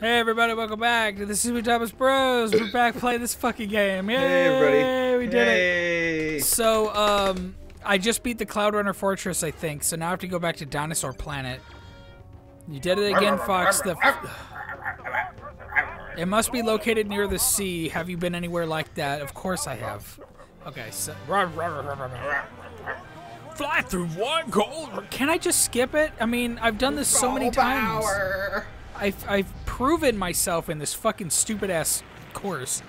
Hey everybody, welcome back to the Super Thomas Bros. We're back playing this fucking game. Yay, hey everybody. We did it. So, I just beat the Cloud Runner Fortress, I think. So now I have to go back to Dinosaur Planet. You did it again, Fox. It must be located near the sea. Have you been anywhere like that? Of course I have. Okay, so... Fly through one goal. Can I just skip it? I mean, I've done this so many times. I've proven myself in this fucking stupid ass course.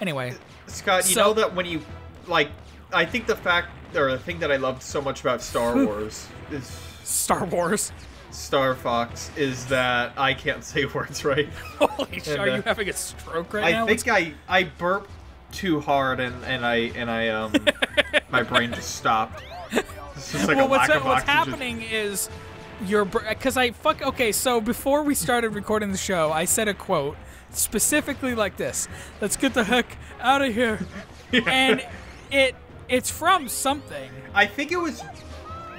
Anyway, Scott, you know that when you like, I think the fact or the thing that I loved so much about Star Fox is that I can't say words right. Holy shit! Are you having a stroke right now? I think I burped too hard and I my brain just stopped. It's just like well, what's happening is. Okay, so before we started recording the show, I said a quote specifically like this: "Let's get the heck out of here," yeah. And it's from something. I think it was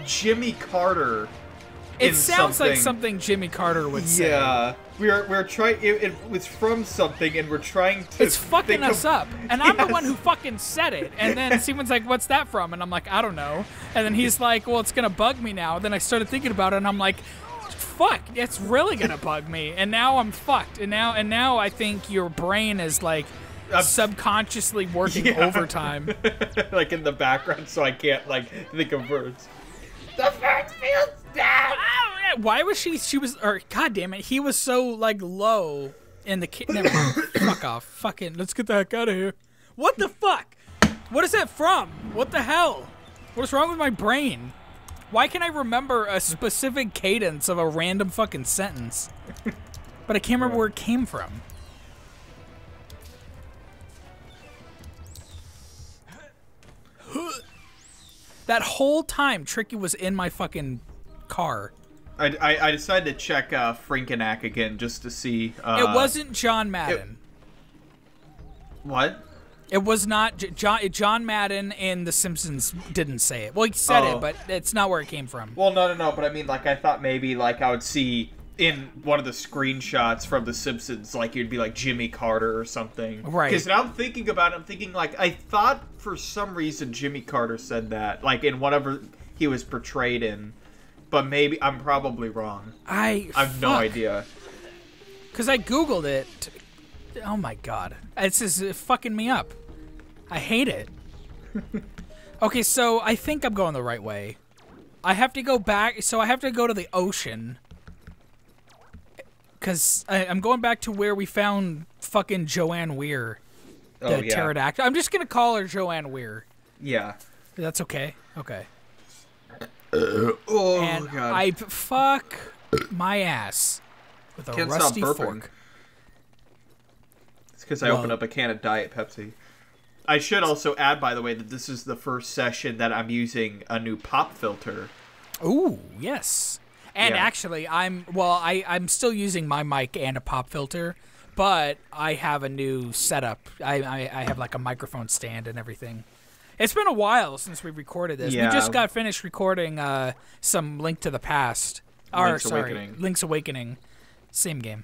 Jimmy Carter. It sounds something. Like something Jimmy Carter would say. Yeah, we're trying. It was from something, and we're trying to. It's fucking us up, and I'm the one who fucking said it. And then Steven's like, "What's that from?" And I'm like, "I don't know." And then he's like, well, it's gonna bug me now. Then I started thinking about it, and I'm like, fuck, it's really gonna bug me. And now I'm fucked. And now I think your brain is like subconsciously working overtime, like in the background, so I can't like think of words. The first feels down. Why was she? She was, or god damn it, he was so like low in the never mind. Fuck off, fucking. Let's get the heck out of here. What the fuck? What is that from? What the hell? What's wrong with my brain? Why can't I remember a specific cadence of a random fucking sentence? But I can't remember where it came from. That whole time, Tricky was in my fucking car. I decided to check Frankenack again just to see. It wasn't John Madden. What? It was not John Madden in The Simpsons didn't say it. Well, he said it, but it's not where it came from. Well, no. But I mean, like, I thought maybe like I would see in one of the screenshots from The Simpsons, like it'd be like Jimmy Carter or something. Right. Because now I'm thinking about it, I'm thinking like I thought for some reason Jimmy Carter said that, like in whatever he was portrayed in. But maybe I'm probably wrong. I have no idea. Because I Googled it. Oh my god. It's just fucking me up. I hate it. Okay, so I think I'm going the right way. I have to go back. So I have to go to the ocean. Because I'm going back to where we found fucking Joanne Weir. The pterodactyl. I'm just going to call her Joanne Weir. Yeah. That's okay. Okay. And god. I fuck my ass with a rusty fork. It's because I opened up a can of Diet Pepsi. I should also add, by the way, that this is the first session that I'm using a new pop filter. Ooh, yes. And actually, I'm still using my mic and a pop filter, but I have a new setup. I have like a microphone stand and everything. It's been a while since we recorded this. Yeah. We just got finished recording some Link to the Past. Link's Awakening. Same game.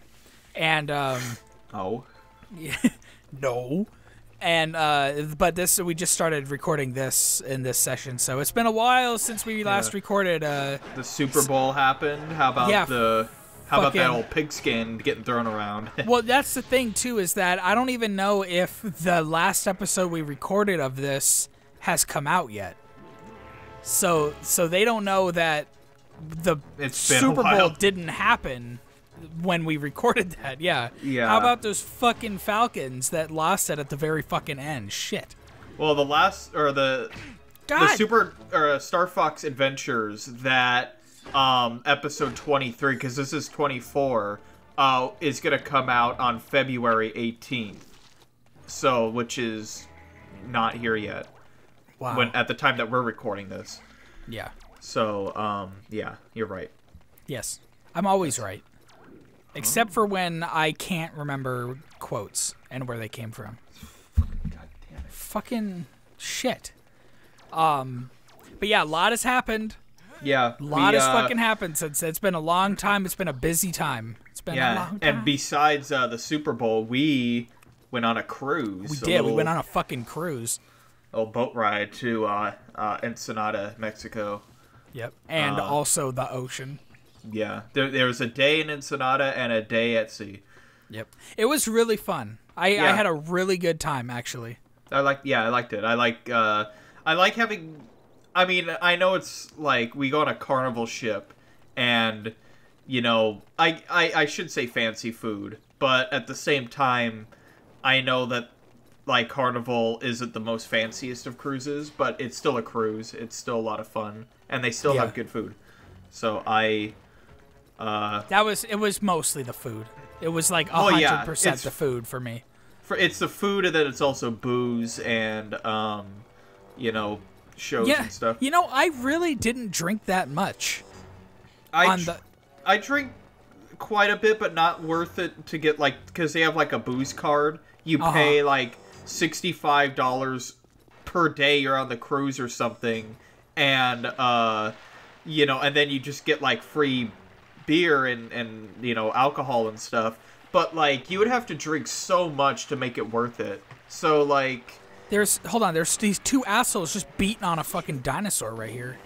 And but this we just started recording this in this session, so it's been a while since we last recorded. The Super Bowl happened. How about how about that old pigskin getting thrown around? Well, that's the thing too, is that I don't even know if the last episode we recorded of this has come out yet. So they don't know that the Super Bowl didn't happen when we recorded that. Yeah. How about those fucking Falcons that lost it at the very fucking end? Shit. Well, the Star Fox Adventures, that episode 23, because this is 24, is gonna come out on February 18th, so which is not here yet. Wow. When at the time that we're recording this. Yeah. So yeah, you're right. Yes, I'm always right. Except for when I can't remember quotes and where they came from. God damn it. Fucking shit. But yeah, a lot has happened. Yeah. A lot has fucking happened since. It's been a long time. It's been a busy time. It's been a long time. And besides the Super Bowl, we went on a cruise. We did. We went on a fucking cruise. A boat ride to Ensenada, Mexico. Yep. And also the ocean. Yeah. There was a day in Ensenada and a day at sea. Yep. It was really fun. I had a really good time, actually. I liked it. I like having... I mean, I know it's like we go on a Carnival ship and, you know, I should say fancy food, but at the same time, I know that, like, Carnival isn't the most fanciest of cruises, but it's still a cruise. It's still a lot of fun, and they still have good food. So it was mostly the food. It was like 100% the food for me. It's the food, and then it's also booze and, you know, shows and stuff. You know, I really didn't drink that much. I drink quite a bit, but not worth it to get, like, because they have, like, a booze card. You pay, like, $65 per day you're on the cruise or something, and, you know, and then you just get, like, free beer and you know, alcohol and stuff. But, like, you would have to drink so much to make it worth it. So, like... There's these two assholes just beating on a fucking dinosaur right here.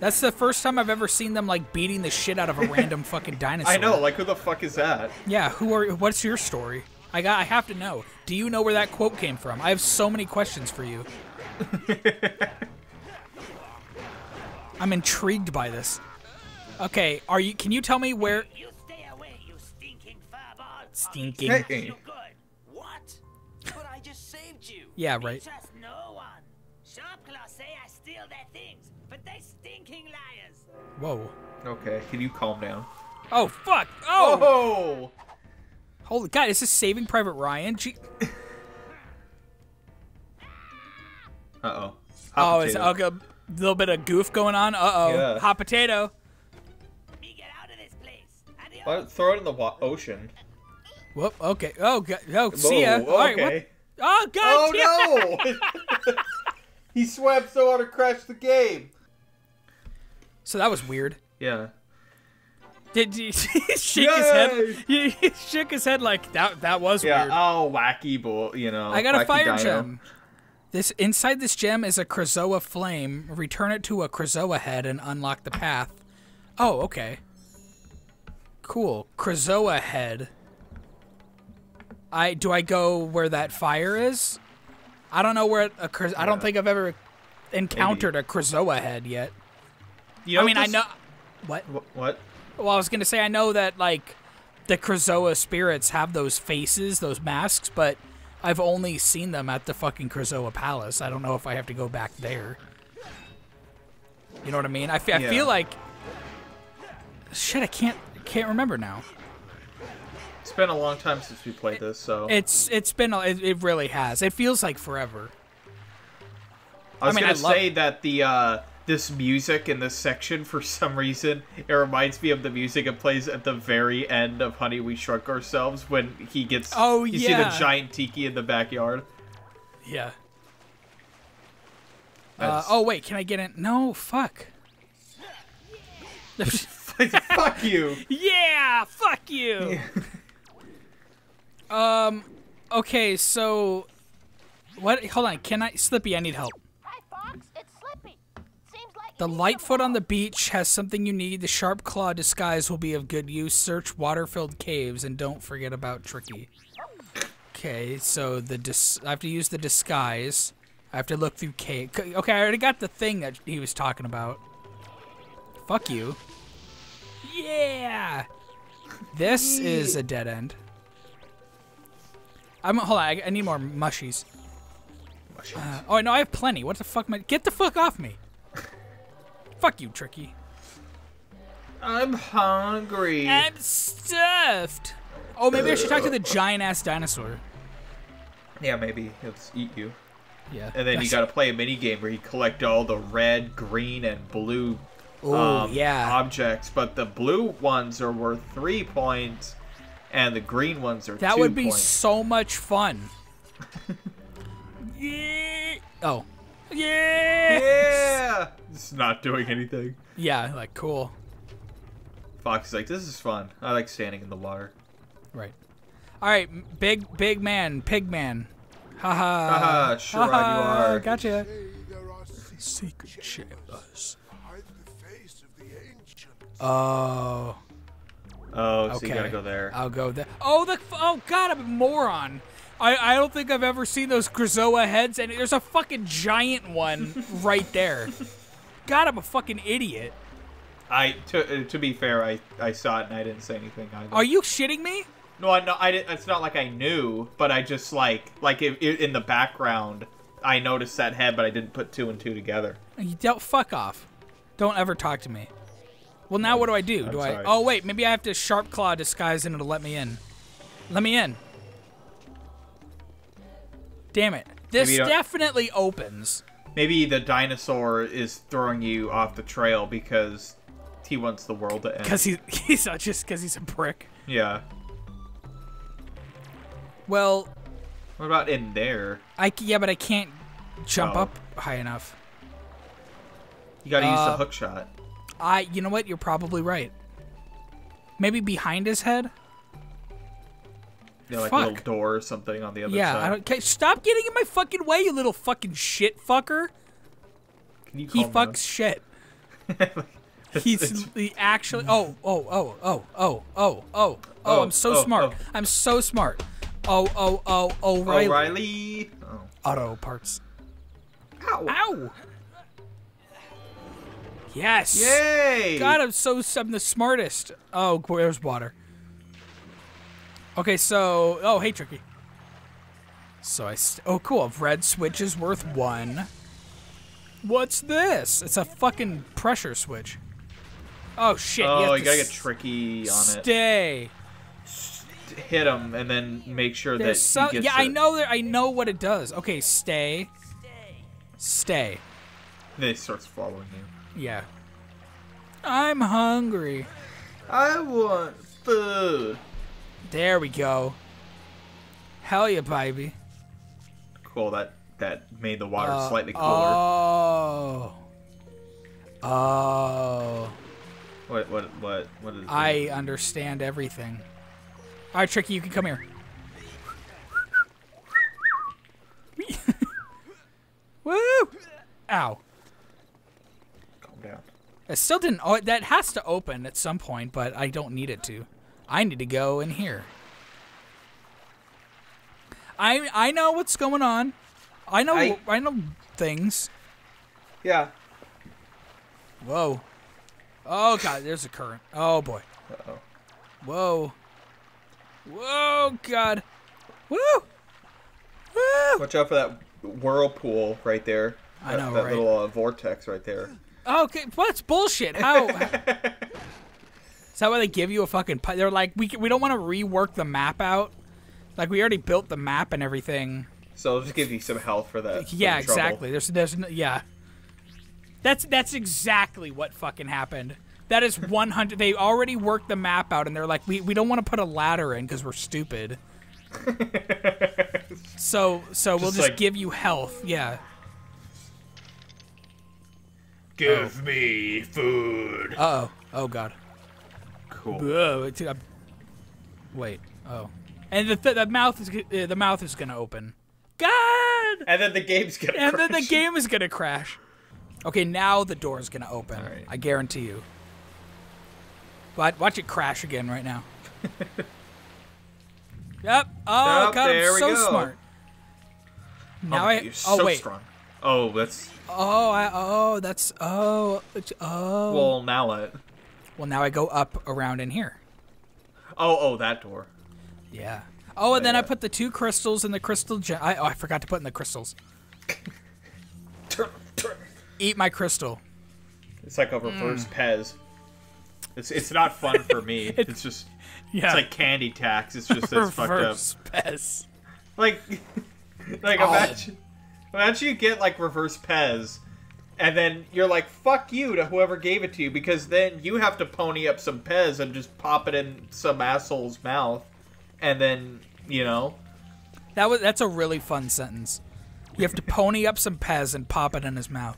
That's the first time I've ever seen them, like, beating the shit out of a random fucking dinosaur. I know, like, who the fuck is that? Yeah, what's your story? I have to know. Do you know where that quote came from? I have so many questions for you. I'm intrigued by this. Okay, can you tell me where... Stinking. Hey. What? But I just saved you. Yeah, right. Trust no one. Shopclaws say I steal their things, but they stinking liars. Whoa. Okay, can you calm down? Oh fuck! Oh. Whoa. Holy God! Is this Saving Private Ryan? Uh oh. Oh, it's a little bit of goof going on. Uh oh. Yeah. Hot potato. Let me get out of this place. Why throw it in the ocean? Whoop, okay. Oh, God. Oh, see ya. All right, okay. What? Oh, God. Oh, no. He swam so hard to crash the game. So that was weird. Yeah. He shook his head? He shook his head like, that was weird. Yeah, oh, wacky bull, you know. I got a fire gem. Inside this gem is a Krazoa flame. Return it to a Krazoa head and unlock the path. Oh, okay. Cool. Krazoa head. Do I go where that fire is? I don't know where I don't think I've ever encountered a Krazoa head yet. You know, I mean, I know what? Well, I was gonna say I know that like the Krazoa spirits have those faces, those masks, but I've only seen them at the fucking Krazoa Palace. I don't know if I have to go back there. You know what I mean? I feel like shit. I can't remember now. It's been a long time since we played this, so it's been it really has. It feels like forever. I mean, I love that the this music in this section for some reason it reminds me of the music it plays at the very end of Honey, We Shrunk Ourselves when he gets you see the giant tiki in the backyard. Yeah. Oh wait, can I get in? No, fuck. Fuck you. Yeah, fuck you. Yeah. Okay, so... What? Hold on, can I... Slippy, I need help. Hi, Fox. It's Slippy. Seems like the Lightfoot on the beach has something you need. The sharp claw disguise will be of good use. Search water-filled caves, and don't forget about Tricky. Okay, so I have to use the disguise. I have to look through caves. Okay, I already got the thing that he was talking about. Fuck you. Yeah! This is a dead end. Hold on, I need more mushies. Oh, no, I have plenty. What the fuck? Get the fuck off me. Fuck you, Tricky. I'm hungry. I'm stuffed. Oh, maybe I should talk to the giant-ass dinosaur. Yeah, maybe. He'll just eat you. Yeah. And then you gotta play a minigame where you collect all the red, green, and blue objects. But the blue ones are worth 3 points. And the green ones are 2 points. That would be so much fun. Yeah. Oh. Yeah. Yeah. It's not doing anything. Yeah, like, cool. Fox is like, this is fun. I like standing in the water. Right. All right, big man, pig man. Haha. Haha, sure you are. Gotcha. Secret chambers. Oh. Oh, so okay. You gotta go there. I'll go there. Oh, the oh god, I'm a moron. I don't think I've ever seen those Krazoa heads, and there's a fucking giant one right there. God, I'm a fucking idiot. To be fair, I saw it and I didn't say anything either. Are you shitting me? No, I didn't. It's not like I knew, but I just like in the background, I noticed that head, but I didn't put two and two together. You don't fuck off. Don't ever talk to me. Well, now what do I do? Do I? Oh wait, maybe I have to sharp claw disguise and it'll let me in. Let me in. Damn it! This definitely opens. Maybe the dinosaur is throwing you off the trail because he wants the world to end. Because he's not just because he's a prick. Yeah. Well. What about in there? Yeah, but I can't jump up high enough. You gotta use the hook shot. You know what? You're probably right. Maybe behind his head. Yeah, like fuck. A little door or something on the other side. Yeah, I don't. Okay, stop getting in my fucking way, you little fucking shit fucker. Can you call him fucks shit. He actually. Oh! I'm so smart. Oh. I'm so smart. Oh, Riley. O'Reilly. Oh. Auto parts. Ow! Ow! Yes! Yay! God, I'm the smartest. Oh, there's water. Okay, so... Oh, hey, Tricky. So oh, cool. Red switch is worth one. What's this? It's a fucking pressure switch. Oh, shit. Oh, you gotta get Tricky on it. Stay. Hit him and then make sure that he gets it. I know what it does. Okay, stay. Stay. Then it starts following you. Yeah. I'm hungry. I want food. There we go. Hell yeah, baby. Cool, that made the water slightly cooler. Oh. Oh. What is I that? Understand everything. All right, Tricky, you can come here. Woo! Ow. It still didn't. Oh, that has to open at some point, but I don't need it to. I need to go in here. I know what's going on. I know things. Yeah. Whoa. Oh god, there's a current. Oh boy. Uh oh. Whoa. Whoa god. Woo. Woo. Watch out for that whirlpool right there. I know, that right? Little vortex right there. Okay, what's bullshit? How? Is that why they give you a fucking? They're like, we don't want to rework the map out. Like we already built the map and everything. So I'll just give you some health for that. Yeah, exactly. There's no, yeah. That's exactly what fucking happened. That is 100. They already worked the map out, and they're like, we don't want to put a ladder in because we're stupid. so we'll just like, give you health. Yeah. Give me food. Uh-oh. Oh, God. Cool. Wait. Oh. And the mouth is going to open. God! And then the game's going to crash. And then the game is going to crash. Okay, now the door's going to open. Right. I guarantee you. But watch it crash again right now. Yep. Oh, God, I'm so smart. Now you're so wait. Strong. Oh, that's... Oh. Well, now it. Well, now I go up around in here. Oh, that door. Yeah. Oh, and then I put the two crystals in the crystal gem. I forgot to put in the crystals. Eat my crystal. It's like a reverse Pez. It's not fun for me. It's just... Yeah. It's like candy tax. It's just it's fucked up. Reverse Pez. Like imagine... Imagine you get, like, reverse Pez, and then you're like, fuck you to whoever gave it to you, because then you have to pony up some Pez and just pop it in some asshole's mouth, and then, you know. That's a really fun sentence. You have to pony up some Pez and pop it in his mouth.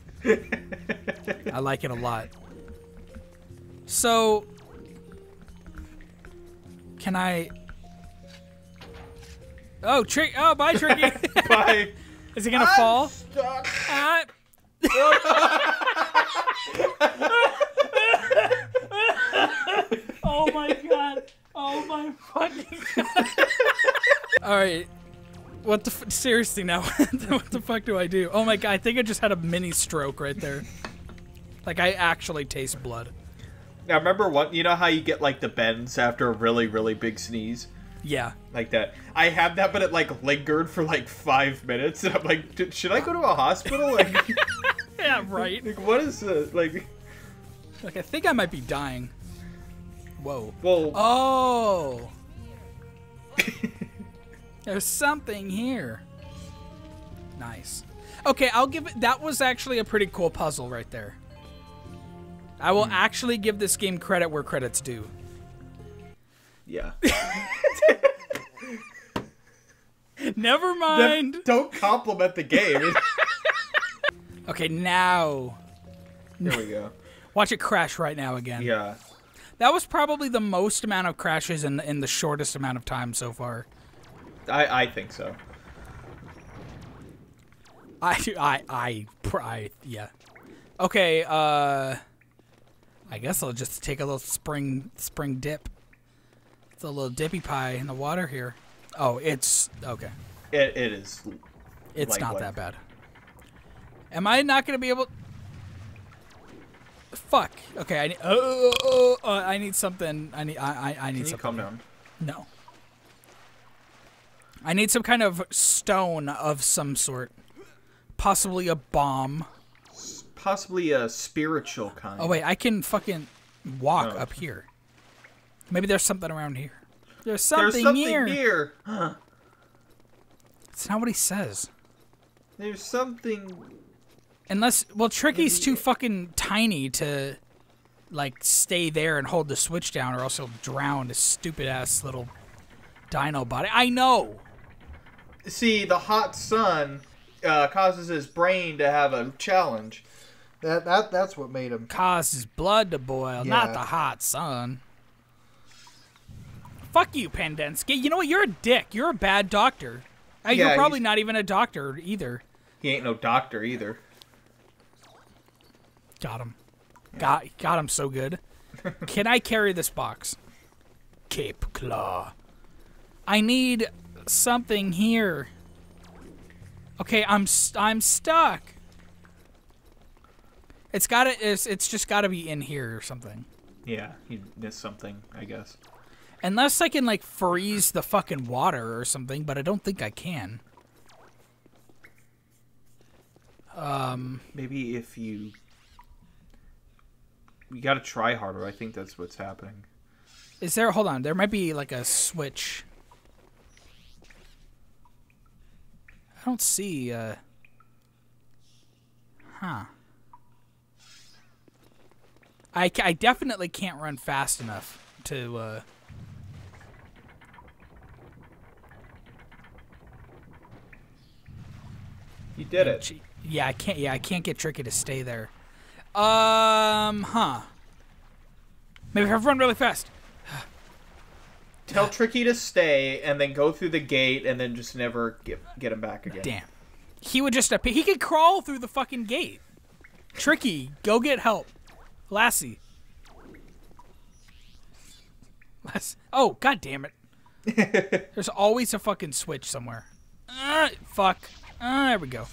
I like it a lot. So, can I... Oh, Tricky. Oh, bye, Tricky. Bye. Is he going to fall? Stuck. Oh, my God. Oh, my fucking God. All right. What the f seriously now? What the fuck do I do? Oh my God, I think I just had a mini stroke right there. Like I actually taste blood. Now remember what, you know how you get like the bends after a really, really big sneeze? Yeah. Like that. I had that, but it like lingered for like 5 minutes and I'm like, should I go to a hospital? Like, yeah, right. Like what is this? Like I think I might be dying. Whoa. Whoa. Oh. There's something here. Nice. Okay, I'll give it... That was actually a pretty cool puzzle right there. I will actually give this game credit where credit's due. Yeah. Never mind. Don't compliment the game. Okay, now. There we go. Watch it crash right now again. Yeah. That was probably the most amount of crashes in the shortest amount of time so far. I think so. Yeah. Okay, I guess I'll just take a little spring dip. It's a little dippy pie in the water here. Oh, it's, okay. It is. It's like, not that bad. Am I not going to be able... Fuck. Okay, I need, I need something. I need something. Calm down. No. I need some kind of stone of some sort. Possibly a bomb. Possibly a spiritual kind. Oh, wait. I can fucking walk up here. Maybe there's something around here. There's something here. Huh. It's not what he says. There's something... Unless... Well, Tricky's too fucking tiny to, like, stay there and hold the switch down or else he'll drown his stupid-ass little dino body. I know! See, the hot sun causes his brain to have a challenge. That's what made him... Causes blood to boil, not the hot sun. Fuck you, Pandensky. You know what? You're a dick. You're a bad doctor. Yeah, you're probably not even a doctor either. He ain't no doctor either. Got him. Got him so good. Can I carry this box? Cape Claw. I need something here. Okay, I'm stuck. It's just gotta be in here or something. Yeah, you missed something, I guess. Unless I can like freeze the fucking water or something, but I don't think I can. Maybe if you gotta try harder. I think that's what's happening. Is there? Hold on. There might be like a switch. I don't see, huh. I definitely can't run fast enough to, You did it. Yeah, I can't get Tricky to stay there. Huh. Maybe if I run really fast. Tell Tricky to stay, and then go through the gate, and then just never get him back again. Damn, he would just appear. He could crawl through the fucking gate. Tricky, go get help, Lassie. Oh, god damn it! There's always a fucking switch somewhere. Fuck. There we go.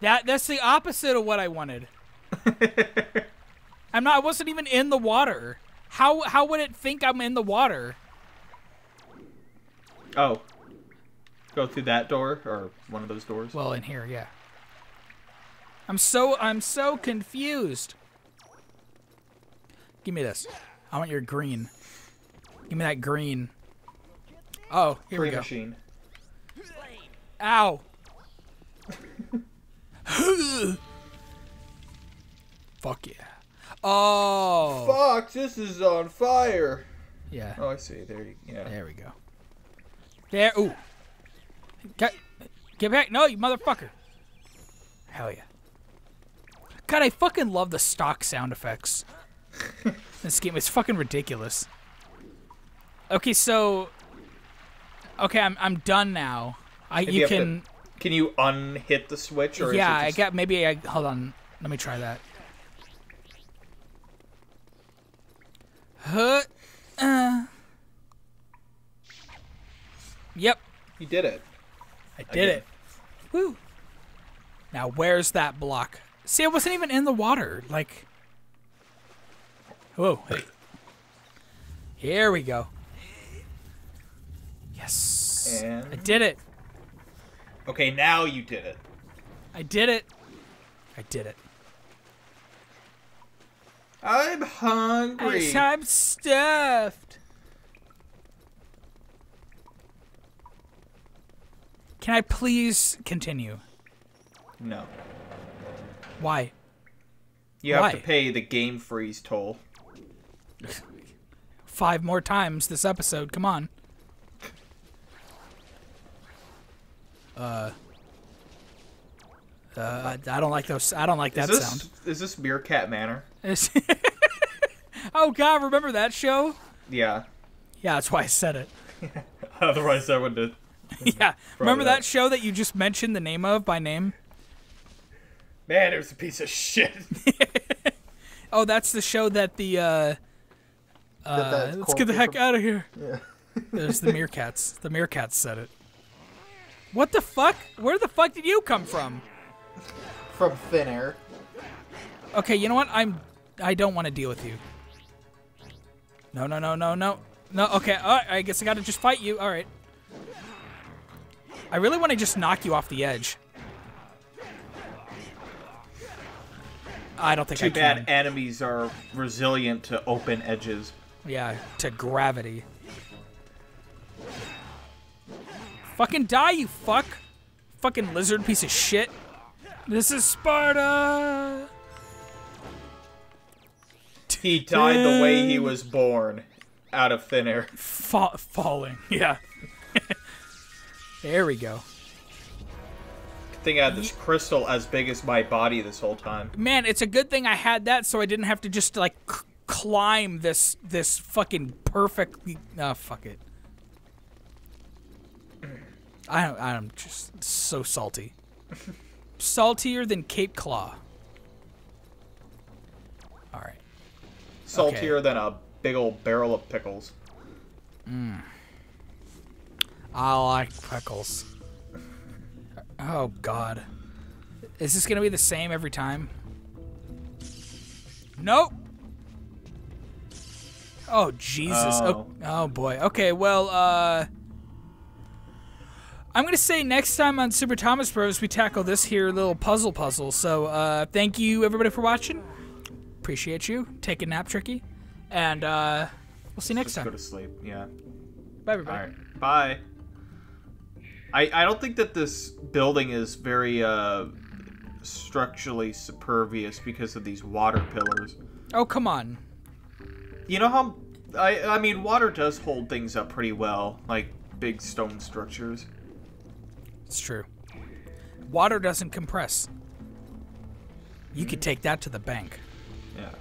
That's the opposite of what I wanted. I wasn't even in the water. How would it think I'm in the water? Oh. Go through that door or one of those doors? Well, in here, yeah. I'm so confused. Give me this. I want your green. Give me that green. Oh, here we go. Machine. Ow. Fuck yeah. Oh. Fox, this is on fire. Yeah. Oh, I see. There you go. Yeah. There we go. There. Ooh. Get back. No, you motherfucker. Hell yeah. God, I fucking love the stock sound effects. This game is fucking ridiculous. Okay, so... Okay, I'm done now. Can you unhit the switch? Or yeah, is it just... Hold on. Let me try that. Yep. You did it. I did it. Woo. Now, where's that block? See, it wasn't even in the water. Like... Whoa. Hey. Here we go. Yes. And... I did it. Okay, now you did it. I did it. I did it. I'm hungry. I'm stuffed. Can I please continue? No. Why? You have to pay the game freeze toll. 5 more times this episode. Come on. I don't like those. I don't like that sound. Is this Meerkat Manor? Oh God! Remember that show? Yeah. Yeah, that's why I said it. Otherwise, I wouldn't. Yeah. Remember that show that you just mentioned the name of by name? Man, it was a piece of shit. Oh, that's the show that the. Let's get the heck out of here. Yeah. There's the meerkats. The meerkats said it. What the fuck? Where the fuck did you come from? From thin air. Okay, you know what? I don't want to deal with you. No, no, no, no, no, no. Okay, I guess I gotta just fight you. All right. I really want to just knock you off the edge. I don't think I can. Too bad enemies are resilient to open edges. Yeah, to gravity. Fucking die, you fuck. Fucking lizard piece of shit. This is Sparta! He died the way he was born. Out of thin air. Falling, yeah. There we go. Good thing I had this crystal as big as my body this whole time. Man, it's a good thing I had that, so I didn't have to just like climb this fucking perfectly. Oh, fuck it. I'm just so salty. Saltier than Cape Claw. All right. Saltier than a big old barrel of pickles. Mm. I like pickles. Oh, God. Is this going to be the same every time? Nope. Oh, Jesus. Oh, oh boy. Okay, well, I'm going to say next time on Super Thomas Bros, we tackle this here little puzzle. So, thank you, everybody, for watching. Appreciate you. Take a nap, Tricky. And we'll see you next time. Just go to sleep, yeah. Bye, everybody. All right. Bye. I don't think that this building is very structurally supervious because of these water pillars. Oh, come on. You know how... I mean, water does hold things up pretty well, like big stone structures. It's true. Water doesn't compress. You could take that to the bank. Yeah.